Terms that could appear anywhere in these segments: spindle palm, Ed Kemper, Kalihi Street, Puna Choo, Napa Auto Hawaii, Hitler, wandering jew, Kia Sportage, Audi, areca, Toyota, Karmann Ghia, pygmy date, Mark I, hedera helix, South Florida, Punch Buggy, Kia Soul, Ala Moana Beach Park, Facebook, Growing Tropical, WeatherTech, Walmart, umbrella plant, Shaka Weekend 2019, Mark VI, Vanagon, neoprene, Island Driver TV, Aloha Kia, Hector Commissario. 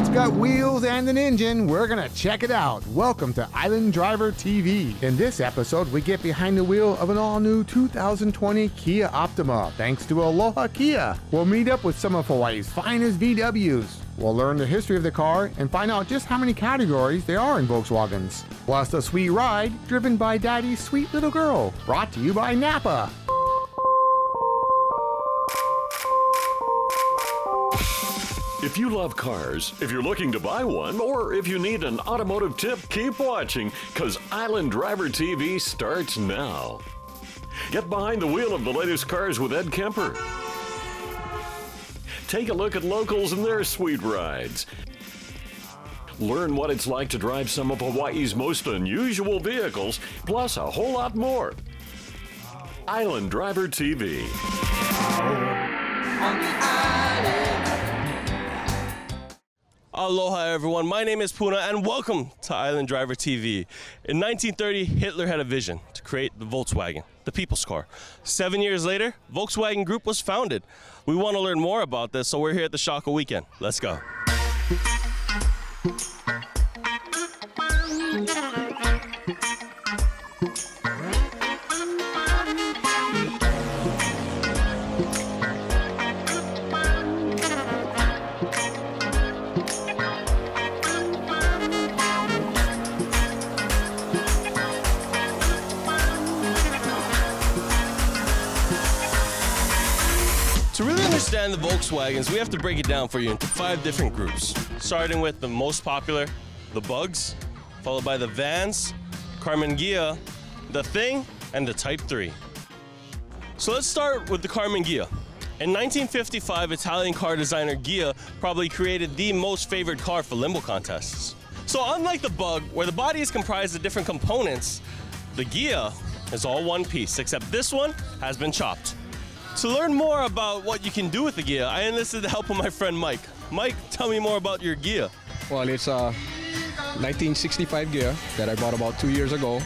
It's got wheels and an engine. We're gonna check it out. Welcome to Island Driver TV. In this episode, we get behind the wheel of an all-new 2020 Kia Optima. Thanks to Aloha Kia, we'll meet up with some of Hawaii's finest VWs. We'll learn the history of the car and find out just how many categories there are in Volkswagens. Plus a sweet ride driven by Daddy's sweet little girl. Brought to you by Napa. If you love cars, if you're looking to buy one, or if you need an automotive tip, keep watching, because Island Driver TV starts now. Get behind the wheel of the latest cars with Ed Kemper. Take a look at locals and their sweet rides. Learn what it's like to drive some of Hawaii's most unusual vehicles, plus a whole lot more. Island Driver TV. On the island. Aloha everyone, my name is Puna and welcome to Island Driver TV. In 1930, Hitler had a vision to create the Volkswagen, the people's car. 7 years later, Volkswagen Group was founded. We want to learn more about this, so we're here at the Shaka Weekend. Let's go. The Volkswagens, we have to break it down for you into 5 different groups, starting with the most popular, the Bugs, followed by the Vans, Karmann Ghia, the Thing, and the Type 3. So let's start with the Karmann Ghia. In 1955, Italian car designer Ghia probably created the most favored car for limo contests. So unlike the Bug, where the body is comprised of different components, the Ghia is all one piece, except this one has been chopped. To learn more about what you can do with the Ghia, I enlisted the help of my friend Mike. Mike, tell me more about your Ghia. Well, it's a 1965 Ghia that I bought about 2 years ago.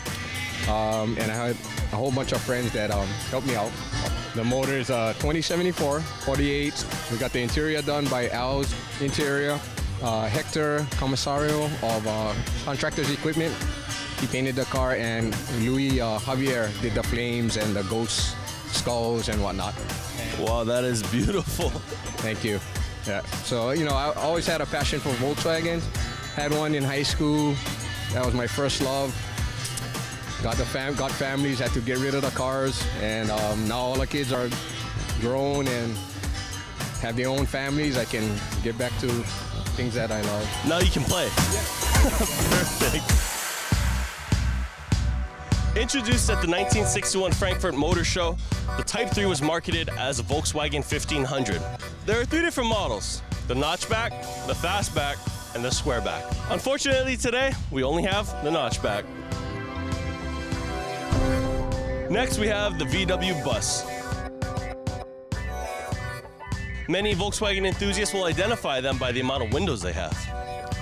And I had a whole bunch of friends that helped me out. The motor is a 2074, 48. We got the interior done by Al's Interior, Hector Commissario of Contractors Equipment. He painted the car, and Luis Javier did the flames and the ghosts, skulls and whatnot. Wow, that is beautiful. Thank you. Yeah. So, you know, I always had a passion for Volkswagens. Had one in high school. That was my first love. Got families, had to get rid of the cars, and now all the kids are grown and have their own families. I can get back to things that I love. Now you can play. Yeah. Perfect. Introduced at the 1961 Frankfurt Motor Show, the Type 3 was marketed as a Volkswagen 1500. There are 3 different models, the notchback, the fastback, and the squareback. Unfortunately today, we only have the notchback. Next we have the VW Bus. Many Volkswagen enthusiasts will identify them by the amount of windows they have.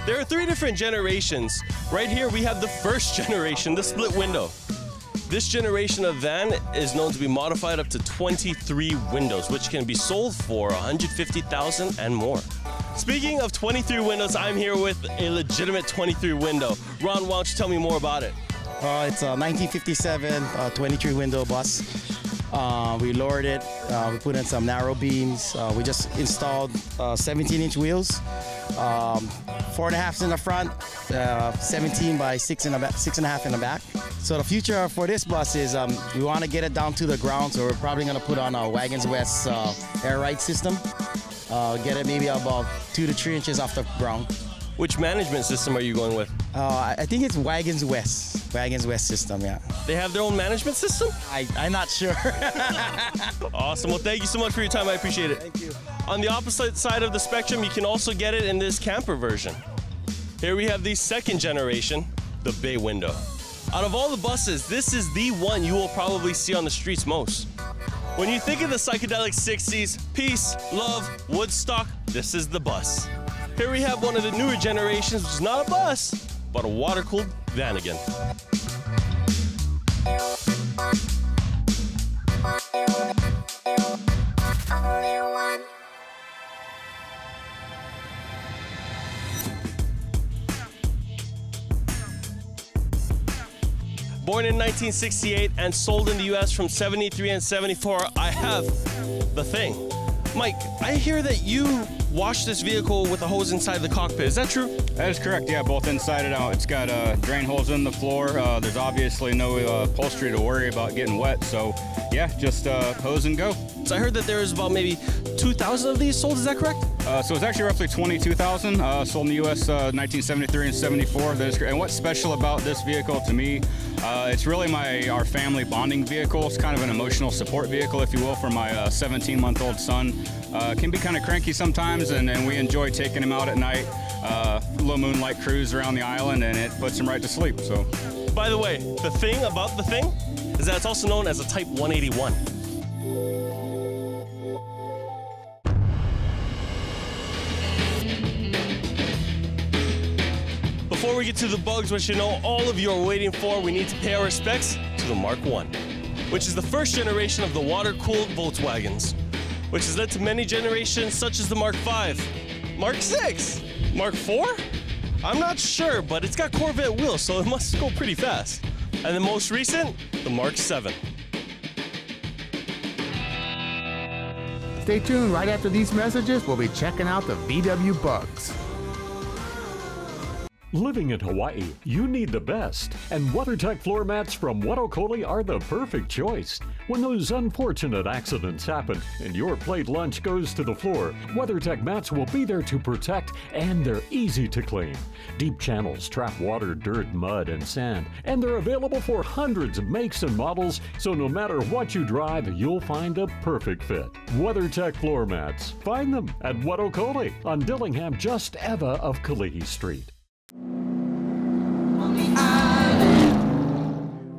There are 3 different generations. Right here we have the first generation, the split window. This generation of van is known to be modified up to 23 windows, which can be sold for $150,000 and more. Speaking of 23 windows, I'm here with a legitimate 23 window. Ron, why don't you tell me more about it? It's a 1957 23 window bus. We lowered it, we put in some narrow beams, we just installed 17-inch wheels, 4.5s in the front, 17 by 6.5 in the back. So the future for this bus is we want to get it down to the ground, so we're probably going to put on a Wagons West air ride system, get it maybe about 2 to 3 inches off the ground. Which management system are you going with? I think it's Wagons West. Wagons West system, yeah. They have their own management system? I'm not sure. Awesome. Well, thank you so much for your time. I appreciate it. Thank you. On the opposite side of the spectrum, you can also get it in this camper version. Here we have the second generation, the bay window. Out of all the buses, this is the one you will probably see on the streets most. When you think of the psychedelic 60s, peace, love, Woodstock, this is the bus. Here we have one of the newer generations, which is not a bus, but a water-cooled Vanagon. Born in 1968 and sold in the US from 73 and 74, I have the thing. Mike, I hear that you wash this vehicle with a hose inside the cockpit. Is that true? That is correct, yeah, both inside and out. It's got drain holes in the floor. There's obviously no upholstery to worry about getting wet, so yeah, just hose and go. So I heard that there is about maybe 2,000 of these sold, is that correct? So it's actually roughly 22,000 sold in the U.S. 1973 and 74. And what's special about this vehicle to me, it's really our family bonding vehicle. It's kind of an emotional support vehicle, if you will, for my 17-month-old son. Can be kind of cranky sometimes, and we enjoy taking him out at night, little moonlight cruise around the island, and it puts him right to sleep. So, by the way, the thing about the thing is that it's also known as a Type 181. Before we get to the bugs, which you know all of you are waiting for, we need to pay our respects to the Mark I, which is the first generation of the water-cooled Volkswagens, which has led to many generations such as the Mark V, Mark VI, Mark IV? I'm not sure, but it's got Corvette wheels, so it must go pretty fast. And the most recent, the Mark VII. Stay tuned, right after these messages, we'll be checking out the VW bugs. Living in Hawaii, you need the best, and WeatherTech floor mats from Wet Okole are the perfect choice. When those unfortunate accidents happen and your plate lunch goes to the floor, WeatherTech mats will be there to protect, and they're easy to clean. Deep channels trap water, dirt, mud, and sand, and they're available for hundreds of makes and models, so no matter what you drive, you'll find a perfect fit. WeatherTech floor mats. Find them at Wet Okole on Dillingham, just EVA of Kalihi Street.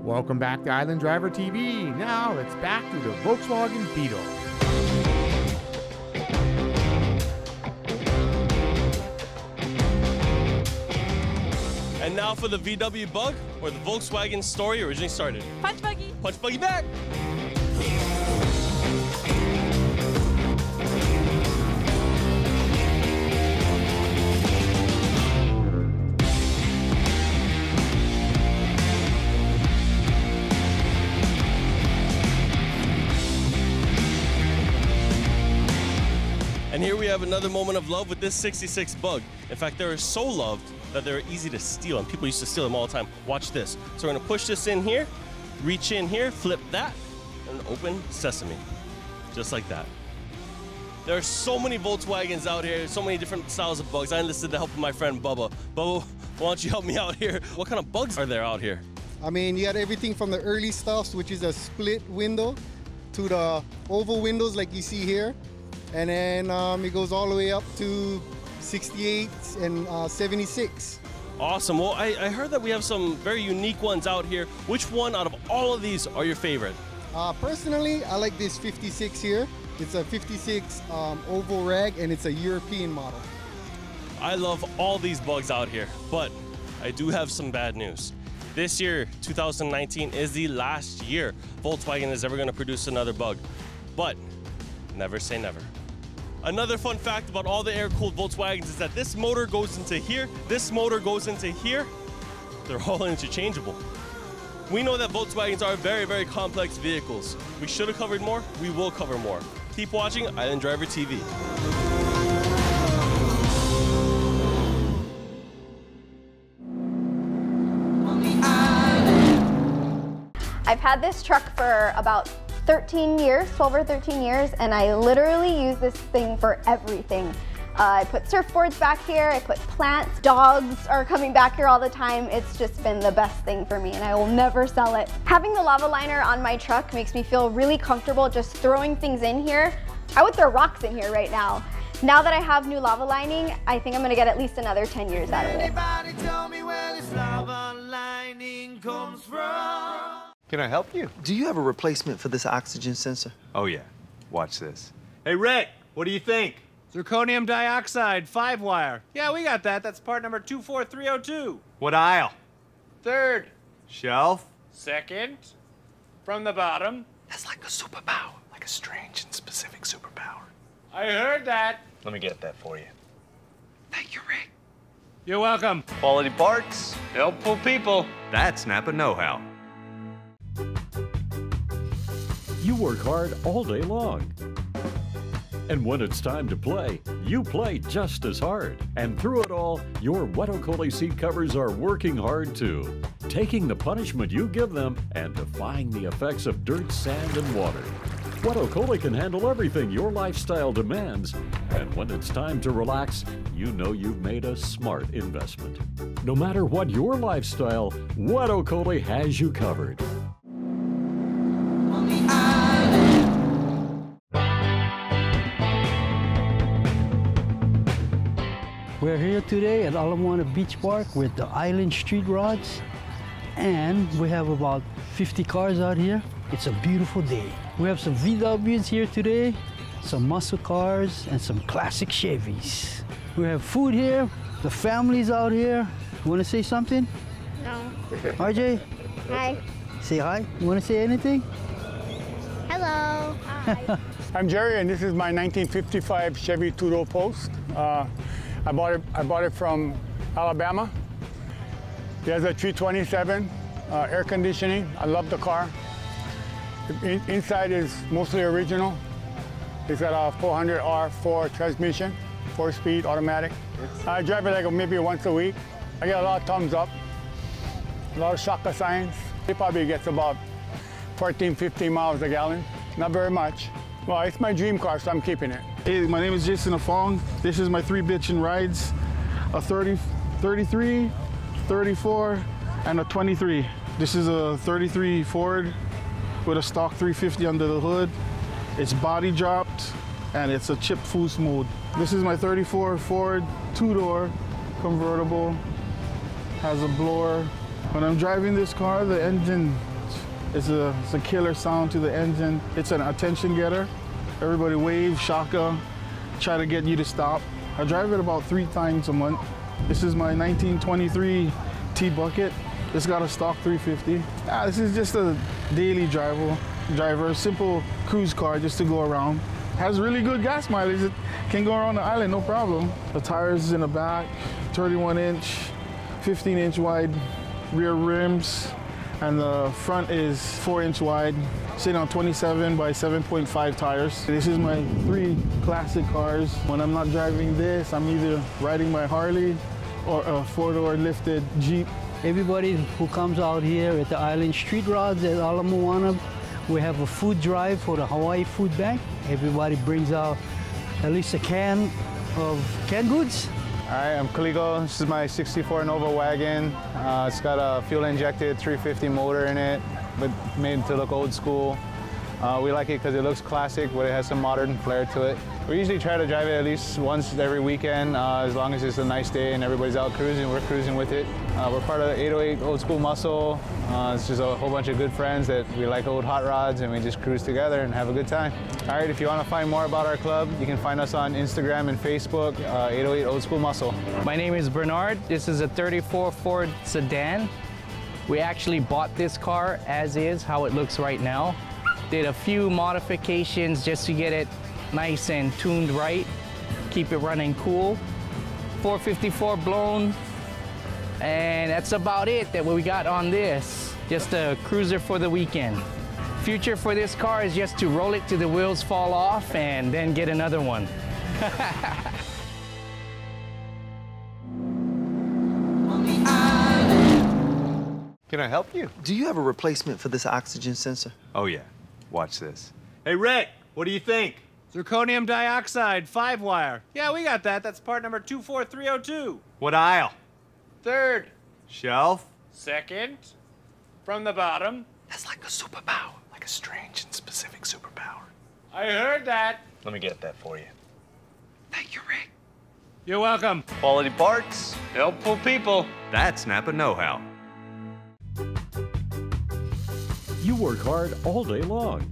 Welcome back to Island Driver TV. Now it's back to the Volkswagen Beetle. And now for the VW bug, where the Volkswagen story originally started. Punch Buggy. Punch Buggy back. Here we have another moment of love with this 66 bug. In fact, they're so loved that they're easy to steal, and people used to steal them all the time. Watch this. So we're gonna push this in here, reach in here, flip that, and open sesame, just like that. There are so many Volkswagens out here, so many different styles of bugs. I enlisted the help of my friend Bubba. Bubba, why don't you help me out here? What kind of bugs are there out here? I mean, you had everything from the early stuffs, which is a split window, to the oval windows like you see here. And then it goes all the way up to 68 and 76. Awesome. Well, I heard that we have some very unique ones out here. Which one out of all of these are your favorite? Personally, I like this 56 here. It's a 56 oval rag, and it's a European model. I love all these bugs out here, but I do have some bad news. This year, 2019, is the last year Volkswagen is ever going to produce another bug. But never say never. Another fun fact about all the air-cooled Volkswagens is that this motor goes into here, this motor goes into here. They're all interchangeable. We know that Volkswagens are very, very complex vehicles. We should have covered more, we will cover more. Keep watching Island Driver TV. I've had this truck for about 13 years, 12 or 13 years, and I literally use this thing for everything. I put surfboards back here, I put plants, dogs are coming back here all the time. It's just been the best thing for me, and I will never sell it. Having the lava liner on my truck makes me feel really comfortable just throwing things in here. I would throw rocks in here right now. Now that I have new lava lining, I think I'm gonna get at least another 10 years out of it. Anybody tell me where this lava lining comes from? Can I help you? Do you have a replacement for this oxygen sensor? Oh yeah, watch this. Hey Rick, what do you think? Zirconium dioxide, 5-wire. Yeah, we got that, that's part number 24302. What aisle? 3rd. Shelf? 2nd. From the bottom. That's like a superpower, like a strange and specific superpower. I heard that. Let me get that for you. Thank you, Rick. You're welcome. Quality parts, helpful people. That's Napa know-how. you work hard all day long. And when it's time to play, you play just as hard. And through it all, your Wet Okole seat covers are working hard too, taking the punishment you give them and defying the effects of dirt, sand, and water. Wet Okole can handle everything your lifestyle demands. And when it's time to relax, you know you've made a smart investment. No matter what your lifestyle, Wet Okole has you covered. We're here today at Ala Moana Beach Park with the Island Street Rods, and we have about 50 cars out here. It's a beautiful day. We have some VWs here today, some muscle cars, and some classic Chevys. We have food here, the family's out here. You want to say something? No. RJ? Hi. Say hi. You want to say anything? Hello. Hi. I'm Jerry, and this is my 1955 Chevy two-door post. I bought it from Alabama. It has a 327, air conditioning. I love the car. Inside is mostly original. It's got a 400R4 transmission, 4-speed automatic. I drive it like maybe once a week. I get a lot of thumbs up, a lot of shaka signs. It probably gets about 14, 15 miles a gallon. Not very much. Well, it's my dream car, so I'm keeping it. Hey, my name is Jason Afong. This is my three bitchin' rides, a 30, 33, 34, and a 23. This is a 33 Ford with a stock 350 under the hood. It's body dropped, and it's a chip full smooth. This is my 34 Ford two-door convertible, has a blower. When I'm driving this car, the engine, it's a killer sound to the engine. It's an attention getter. Everybody wave, shaka, try to get you to stop. I drive it about 3 times a month. This is my 1923 T-Bucket. It's got a stock 350. This is just a daily driver, simple cruise car just to go around. Has really good gas mileage. It can go around the island, no problem. The tires in the back, 31-inch, 15-inch wide rear rims. And the front is 4-inch wide, sitting on 27 by 7.5 tires. This is my 3 classic cars. When I'm not driving this, I'm either riding my Harley or a 4-door lifted Jeep. Everybody who comes out here at the Island Street Rods at Ala Moana, we have a food drive for the Hawaii Food Bank. Everybody brings out at least a can of canned goods. All right, I'm Kaligo. This is my 64 Nova wagon. It's got a fuel-injected 350 motor in it, but made to look old school. We like it because it looks classic, but it has some modern flair to it. We usually try to drive it at least once every weekend, as long as it's a nice day and everybody's out cruising, we're cruising with it. We're part of the 808 Old School Muscle. It's just a whole bunch of good friends that we like old hot rods, and we just cruise together and have a good time. All right, if you want to find more about our club, you can find us on Instagram and Facebook, 808 Old School Muscle. My name is Bernard. This is a 34 Ford sedan. We actually bought this car as is, how it looks right now. Did a few modifications just to get it nice and tuned right, keep it running cool. 454 blown, and that's about it that we got on this. Just a cruiser for the weekend. Future for this car is just to roll it till the wheels fall off and then get another one. Can I help you? Do you have a replacement for this oxygen sensor? Oh yeah, watch this. Hey Rick, what do you think? Zirconium dioxide, 5-wire. Yeah, we got that. That's part number 24302. What aisle? 3rd. Shelf? 2nd. From the bottom. That's like a superpower. Like a strange and specific superpower. I heard that. Let me get that for you. Thank you, Rick. You're welcome. Quality parts, helpful people. That's Napa know-how. You work hard all day long.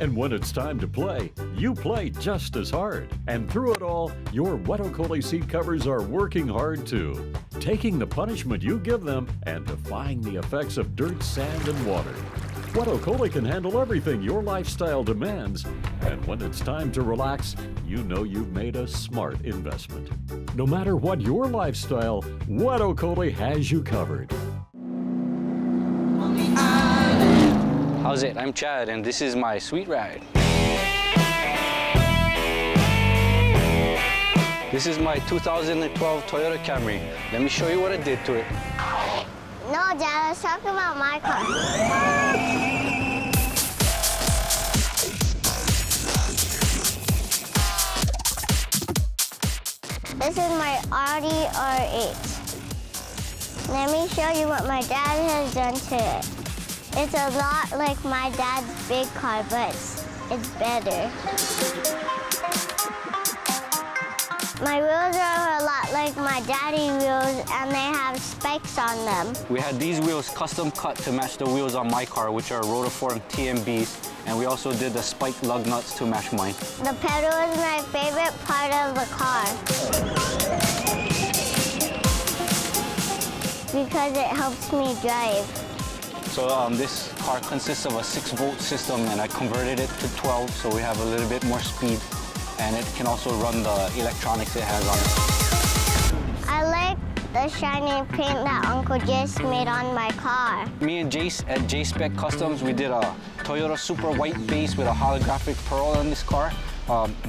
And when it's time to play, you play just as hard. And through it all, your Wet Okole seat covers are working hard too, taking the punishment you give them and defying the effects of dirt, sand, and water. Wet Okole can handle everything your lifestyle demands. And when it's time to relax, you know you've made a smart investment. No matter what your lifestyle, Wet Okole has you covered. How's it? I'm Chad and this is my sweet ride. This is my 2012 Toyota Camry. Let me show you what I did to it. No, Dad, let's talk about my car. This is my Audi R8. Let me show you what my dad has done to it. It's a lot like my dad's big car, but it's better. My wheels are a lot like my daddy wheels, and they have spikes on them. We had these wheels custom cut to match the wheels on my car, which are Rotiform TMBs. And we also did the spiked lug nuts to match mine. The pedal is my favorite part of the car. Because it helps me drive. So this car consists of a 6-volt system, and I converted it to 12, so we have a little bit more speed. And it can also run the electronics it has on it. I like the shiny paint that Uncle Jace made on my car. Me and Jace at J-Spec Customs, we did a Toyota Super White base with a holographic pearl on this car.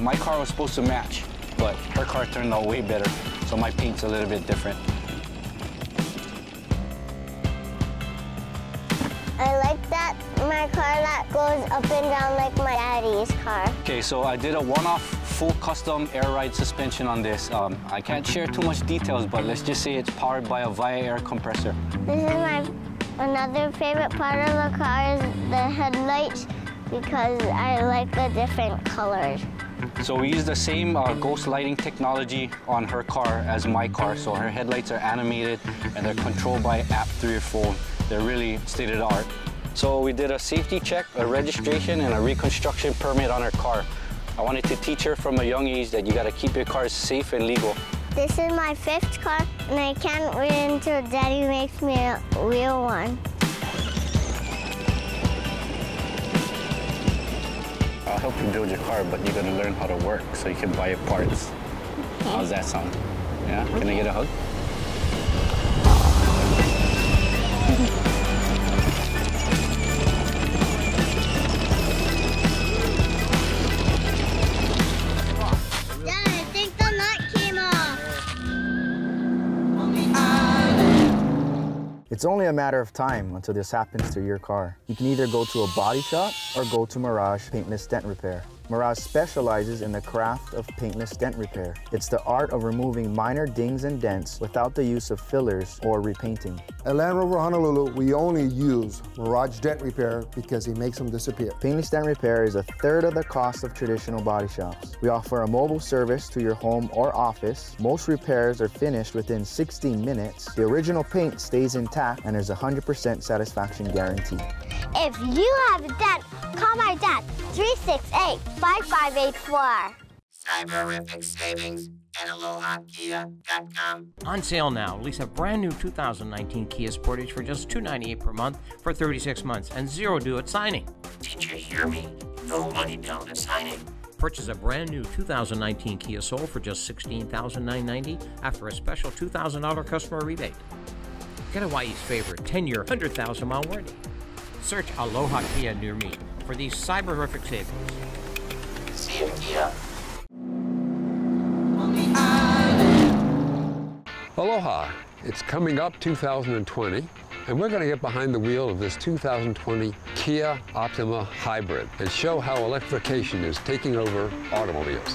My car was supposed to match, but her car turned out way better, so my paint's a little bit different. I like that my car that goes up and down like my daddy's car. Okay, so I did a one-off full custom air ride suspension on this. I can't share too much details, but let's just say it's powered by a Via Air compressor. This is my another favorite part of the car is the headlights because I like the different colors. So we use the same ghost lighting technology on her car as my car. So her headlights are animated and they're controlled by app through your phone. They're really state of the art. So we did a safety check, a registration, and a reconstruction permit on her car. I wanted to teach her from a young age that you gotta keep your cars safe and legal. This is my 5th car, and I can't wait until Daddy makes me a real one. I'll help you build your car, but you're gonna learn how to work so you can buy your parts. Okay. How's that sound? Yeah? Okay. Can I get a hug? It's only a matter of time until this happens to your car. You can either go to a body shop or go to Mirage Paintless Dent Repair. Mirage specializes in the craft of paintless dent repair. It's the art of removing minor dings and dents without the use of fillers or repainting. At Land Rover Honolulu, we only use Mirage Dent Repair because it makes them disappear. Paintless Dent Repair is 1/3 of the cost of traditional body shops. We offer a mobile service to your home or office. Most repairs are finished within 16 minutes. The original paint stays intact and there's a 100% satisfaction guarantee. If you have a dent, call my dad, 368-5584. Cyber-rific savings at AlohaKia.com. On sale now, lease a brand new 2019 Kia Sportage for just $298 per month for 36 months and zero due at signing. Did you hear me? No money down at signing. Purchase a brand new 2019 Kia Soul for just $16,990 after a special $2,000 customer rebate. Get Hawaii's favorite 10-year, 100,000-mile warranty. Search Aloha Kia near me for these cyber-rific savings. See you, Kia. Aloha. It's coming up 2020, and we're going to get behind the wheel of this 2020 Kia Optima Hybrid and show how electrification is taking over automobiles.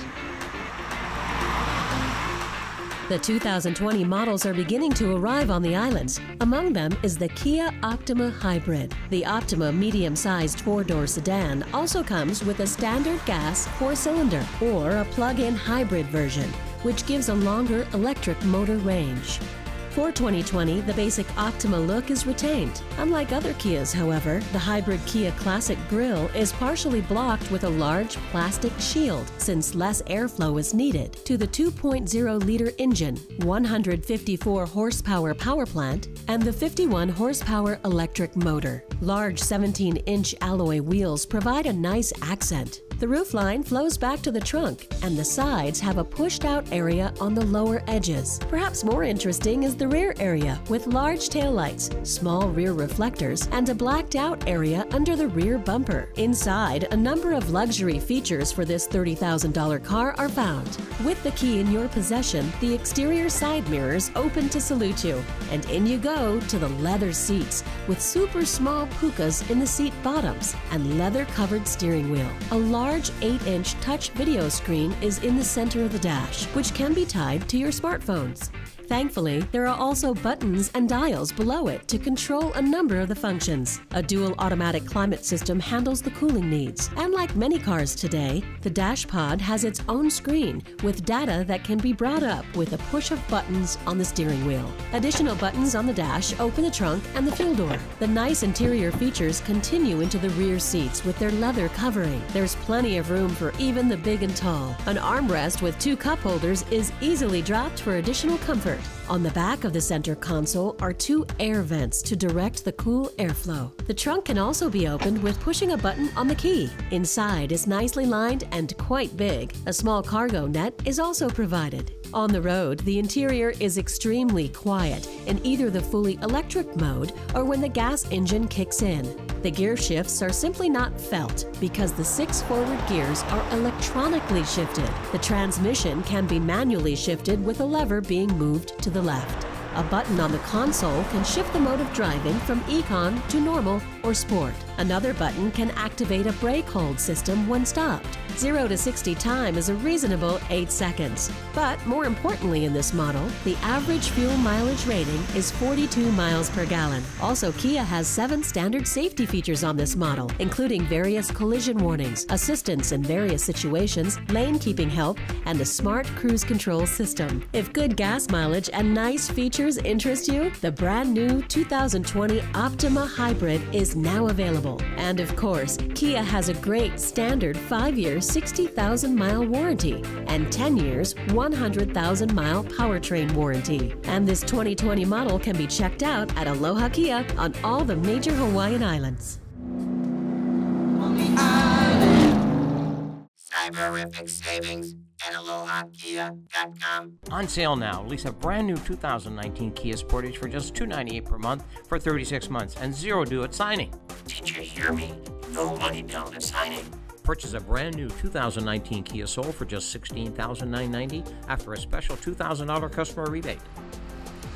The 2020 models are beginning to arrive on the islands. Among them is the Kia Optima Hybrid. The Optima medium-sized 4-door sedan also comes with a standard gas 4-cylinder or a plug-in hybrid version, which gives a longer electric motor range. For 2020, the basic Optima look is retained. Unlike other Kias, however, the hybrid Kia Classic grille is partially blocked with a large plastic shield since less airflow is needed to the 2.0-liter engine, 154-horsepower power plant, and the 51-horsepower electric motor. Large 17-inch alloy wheels provide a nice accent. The roofline flows back to the trunk, and the sides have a pushed-out area on the lower edges. Perhaps more interesting is the rear area, with large taillights, small rear reflectors, and a blacked-out area under the rear bumper. Inside, a number of luxury features for this $30,000 car are found. With the key in your possession, the exterior side mirrors open to salute you, and in you go to the leather seats, with super small pukas in the seat bottoms and leather-covered steering wheel. A large 8-inch touch video screen is in the center of the dash, which can be tied to your smartphones. Thankfully, there are also buttons and dials below it to control a number of the functions. A dual automatic climate system handles the cooling needs. And like many cars today, the dash pod has its own screen with data that can be brought up with a push of buttons on the steering wheel. Additional buttons on the dash open the trunk and the fuel door. The nice interior features continue into the rear seats with their leather covering. There's plenty of room for even the big and tall. An armrest with two cup holders is easily dropped for additional comfort. On the back of the center console are two air vents to direct the cool airflow. The trunk can also be opened with pushing a button on the key. Inside is nicely lined and quite big. A small cargo net is also provided. On the road, the interior is extremely quiet in either the fully electric mode or when the gas engine kicks in. The gear shifts are simply not felt because the 6 forward gears are electronically shifted. The transmission can be manually shifted with a lever being moved to the left. A button on the console can shift the mode of driving from Econ to Normal or Sport. Another button can activate a brake hold system when stopped. 0 to 60 time is a reasonable 8 seconds. But more importantly in this model, the average fuel mileage rating is 42 miles per gallon. Also, Kia has 7 standard safety features on this model, including various collision warnings, assistance in various situations, lane keeping help, and a smart cruise control system. If good gas mileage and nice features interest you, the brand new 2020 Optima Hybrid is now available. And of course, Kia has a great standard 5-year 60,000-mile warranty and 10 years 100,000-mile powertrain warranty. And this 2020 model can be checked out at Aloha Kia on all the major Hawaiian islands. On the island. Cyberific savings at AlohaKia.com. On sale now, lease a brand new 2019 Kia Sportage for just $298 per month for 36 months and zero due at signing. Did you hear me? No money down at signing. Purchase a brand new 2019 Kia Soul for just $16,990 after a special $2,000 customer rebate.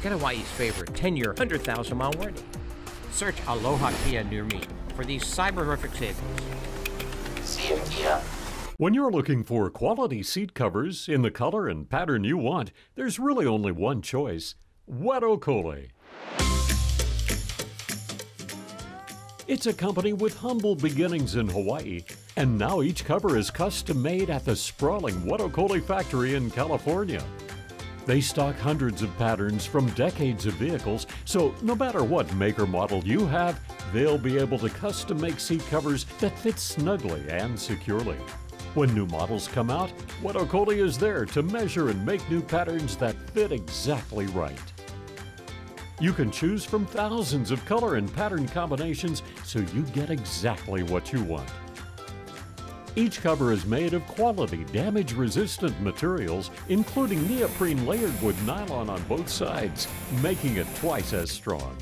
Get Hawaii's favorite 10-year, 100,000-mile warranty. Search Aloha Kia near me for these cyberific savings. See you, Kia. When you're looking for quality seat covers in the color and pattern you want, there's really only one choice: Wet Okole. It's a company with humble beginnings in Hawaii. And now each cover is custom made at the sprawling Wet Okole factory in California. They stock hundreds of patterns from decades of vehicles, so no matter what make or model you have, they'll be able to custom make seat covers that fit snugly and securely. When new models come out, Wet Okole is there to measure and make new patterns that fit exactly right. You can choose from thousands of color and pattern combinations so you get exactly what you want. Each cover is made of quality, damage-resistant materials, including neoprene layered with nylon on both sides, making it twice as strong.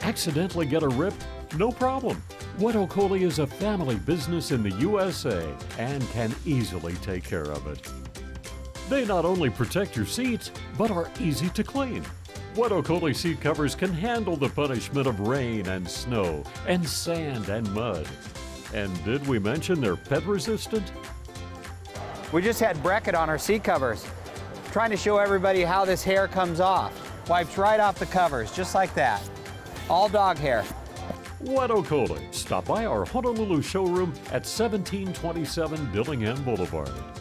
Accidentally get a rip? No problem. Wet Okole is a family business in the USA and can easily take care of it. They not only protect your seats, but are easy to clean. Wet Okole seat covers can handle the punishment of rain and snow and sand and mud. And did we mention they're pet resistant? We just had Bracket on our seat covers, trying to show everybody how this hair comes off. Wipes right off the covers, just like that. All dog hair. Wet Okole. Stop by our Honolulu showroom at 1727 Dillingham Boulevard.